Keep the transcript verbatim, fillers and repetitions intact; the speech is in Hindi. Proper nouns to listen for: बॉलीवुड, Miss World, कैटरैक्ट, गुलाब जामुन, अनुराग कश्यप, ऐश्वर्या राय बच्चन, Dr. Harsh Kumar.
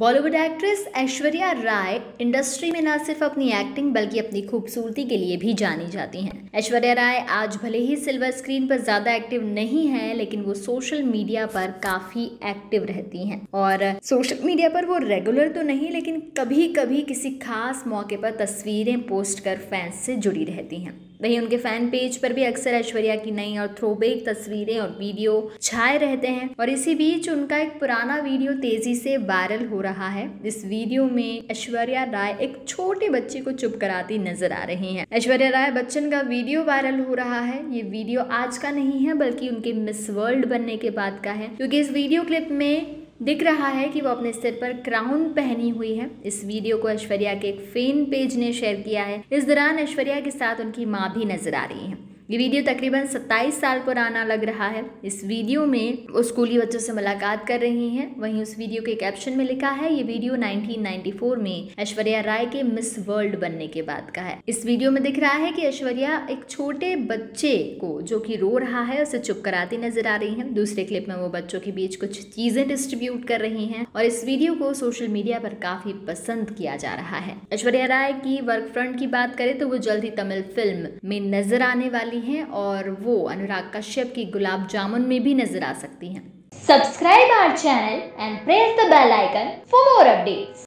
बॉलीवुड एक्ट्रेस ऐश्वर्या राय इंडस्ट्री में न सिर्फ अपनी एक्टिंग बल्कि अपनी खूबसूरती के लिए भी जानी जाती हैं। ऐश्वर्या राय आज भले ही सिल्वर स्क्रीन पर ज़्यादा एक्टिव नहीं हैं, लेकिन वो सोशल मीडिया पर काफ़ी एक्टिव रहती हैं। और सोशल मीडिया पर वो रेगुलर तो नहीं, लेकिन कभी कभी किसी खास मौके पर तस्वीरें पोस्ट कर फैंस से जुड़ी रहती हैं। वहीं उनके फैन पेज पर भी अक्सर ऐश्वर्या की नई और थ्रोबैक तस्वीरें और वीडियो छाए रहते हैं। और इसी बीच उनका एक पुराना वीडियो तेजी से वायरल हो रहा है। इस वीडियो में ऐश्वर्या राय एक छोटे बच्चे को चुप कराती नजर आ रही हैं। ऐश्वर्या राय बच्चन का वीडियो वायरल हो रहा है। ये वीडियो आज का नहीं है, बल्कि उनके मिस वर्ल्ड बनने के बाद का है, क्योंकि इस वीडियो क्लिप में दिख रहा है कि वो अपने सिर पर क्राउन पहनी हुई है। इस वीडियो को ऐश्वर्या के एक फैन पेज ने शेयर किया है। इस दौरान ऐश्वर्या के साथ उनकी माँ भी नजर आ रही हैं। ये वीडियो तकरीबन सत्ताईस साल पुराना लग रहा है। इस वीडियो में वो स्कूली बच्चों से मुलाकात कर रही हैं। वहीं उस वीडियो के कैप्शन में लिखा है, ये वीडियो नाइनटीन नाइंटी फोर में ऐश्वर्या राय के मिस वर्ल्ड बनने के बाद का है। इस वीडियो में दिख रहा है कि ऐश्वर्या एक छोटे बच्चे को जो कि रो रहा है उसे चुप कराती नजर आ रही है। दूसरे क्लिप में वो बच्चों के बीच कुछ चीजें डिस्ट्रीब्यूट कर रही है और इस वीडियो को सोशल मीडिया पर काफी पसंद किया जा रहा है। ऐश्वर्या राय की वर्क फ्रंट की बात करें तो वो जल्द ही तमिल फिल्म में नजर आने वाली हैं और वो अनुराग कश्यप की गुलाब जामुन में भी नजर आ सकती हैं। Subscribe our channel and press the bell icon for more updates.